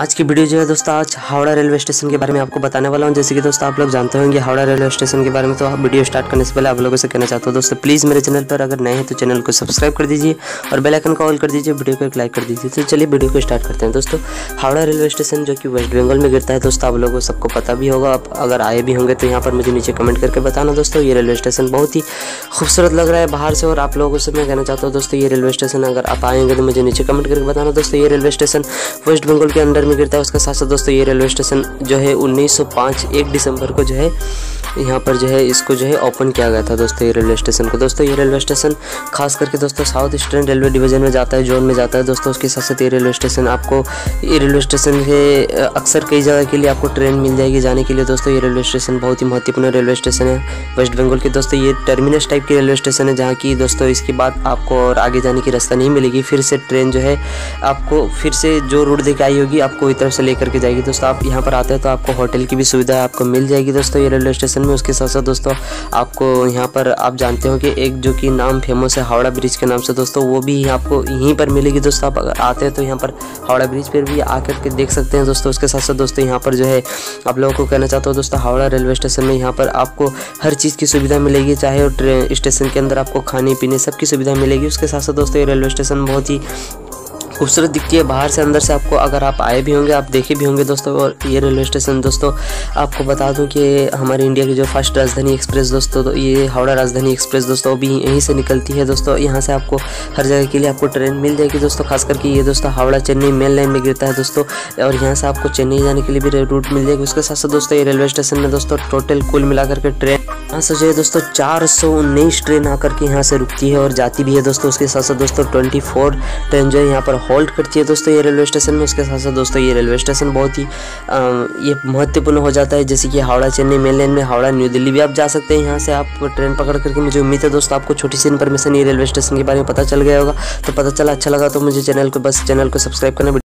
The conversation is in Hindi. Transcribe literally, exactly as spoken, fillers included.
आज की वीडियो जो है दोस्तों, आज हावड़ा रेलवे स्टेशन के बारे में आपको बताने वाला हूँ। जैसे कि दोस्तों आप लोग जानते होंगे हावड़ा रेलवे स्टेशन के बारे में, तो आप वीडियो स्टार्ट करने से पहले आप लोगों से कहना चाहता हूँ दोस्तों, प्लीज़ मेरे चैनल पर अगर नए हैं तो चैनल को सब्सक्राइब कर दीजिए और बेल आइकन को ऑल कर दीजिए, वीडियो को एक लाइक कर दीजिए। तो चलिए वीडियो को स्टार्ट करते हैं। दोस्तों हावड़ा रेलवे स्टेशन जो कि वेस्ट बंगाल में गिरता है दोस्तों, आप लोगों को सबको पता भी होगा। आप अगर आए भी होंगे तो यहाँ पर मुझे नीचे कमेंट करके बताना दोस्तों। ये रेलवे स्टेशन बहुत ही खूबसूरत लग रहा है बाहर से, और आप लोगों से मैं कहना चाहता हूँ दोस्तों, ये रेलवे स्टेशन अगर आप आएंगे तो मुझे नीचे कमेंट करके बताना दोस्तों। ये रेलवे स्टेशन वेस्ट बंगाल के अंदर में गिरता है। उसके साथ साथ दोस्तों ये रेलवे स्टेशन जो है उन्नीस सौ पाँच एक दिसंबर को जो है यहाँ पर जो है इसको जो है ओपन किया गया था दोस्तों, ये रेलवे स्टेशन को। दोस्तों ये रेलवे स्टेशन खास करके दोस्तों साउथ ईस्टर्न रेलवे डिवीजन में जाता है, जोन में जाता है दोस्तों। उसके साथ साथ ये रेलवे स्टेशन आपको, ये रेलवे स्टेशन से अक्सर कई जगह के लिए आपको ट्रेन मिल जाएगी जाने के लिए दोस्तों। ये रेलवे स्टेशन बहुत ही महत्वपूर्ण रेलवे स्टेशन है वेस्ट बंगाल के दोस्तों। ये टर्मिनस टाइप की रेलवे स्टेशन है जहाँ की दोस्तों इसके बाद आपको और आगे जाने की रास्ता नहीं मिलेगी। फिर से ट्रेन जो है आपको फिर से जो रूट देकर आई होगी आपको इस तरफ से लेकर के जाएगी दोस्तों। आप यहाँ पर आते हैं तो आपको होटल की भी सुविधा आपको मिल जाएगी दोस्तों, ये रेलवे स्टेशन में। उसके साथ साथ दोस्तों आपको यहाँ पर आप जानते हो कि एक जो कि नाम फेमस है हावड़ा ब्रिज के नाम से दोस्तों, वो भी आपको यहीं पर मिलेगी दोस्तों। आप अगर आते हैं तो यहाँ पर हावड़ा ब्रिज पर भी आकर के देख सकते हैं दोस्तों। उसके साथ साथ दोस्तों यहाँ पर जो है आप लोगों को कहना चाहता हूँ दोस्तों, हावड़ा रेलवे स्टेशन में यहाँ पर आपको हर चीज़ की सुविधा मिलेगी, चाहे ट्रेन स्टेशन के अंदर आपको खाने पीने सबकी सुविधा मिलेगी। उसके साथ साथ दोस्तों ये रेलवे स्टेशन बहुत ही खूबसूरत दिखती है बाहर से, अंदर से आपको, अगर आप आए भी होंगे आप देखे भी होंगे दोस्तों। और ये रेलवे स्टेशन दोस्तों आपको बता दूं कि हमारे इंडिया की जो फर्स्ट राजधानी एक्सप्रेस दोस्तों, तो ये हावड़ा राजधानी एक्सप्रेस दोस्तों भी यहीं से निकलती है दोस्तों। यहाँ से आपको हर जगह के लिए आपको ट्रेन मिल जाएगी दोस्तों। खास करके ये दोस्तों हावड़ा चेन्नई मेन लाइन में गिरता है दोस्तों, और यहाँ से आपको चेन्नई जाने के लिए भी रूट मिल जाएगी। उसके साथ साथ दोस्तों ये रेलवे स्टेशन में दोस्तों टोटल कुल मिलाकर के ट्रेन यहाँ से जो है दोस्तों चार सौ उन्नीस ट्रेन आकर के यहाँ से रुकती है और जाती भी है दोस्तों। उसके साथ साथ दोस्तों ट्वेंटी फोर ट्रेन जो है यहाँ पर होल्ड करती है दोस्तों, ये रेलवे स्टेशन में। उसके साथ साथ दोस्तों ये रेलवे स्टेशन बहुत ही ये महत्वपूर्ण हो जाता है, जैसे कि हावड़ा चेन्नई मेन लाइन में हावड़ा न्यू दिल्ली भी आप जा सकते हैं यहाँ से आप ट्रेन पकड़ करके। मुझे उम्मीद है दोस्तों आपको छोटी सी इन्फॉर्मेशन ये रेलवे स्टेशन के बारे में पता चल गया होगा। तो पता चला अच्छा लगा तो मुझे चैनल को बस चैनल को सब्सक्राइब करना।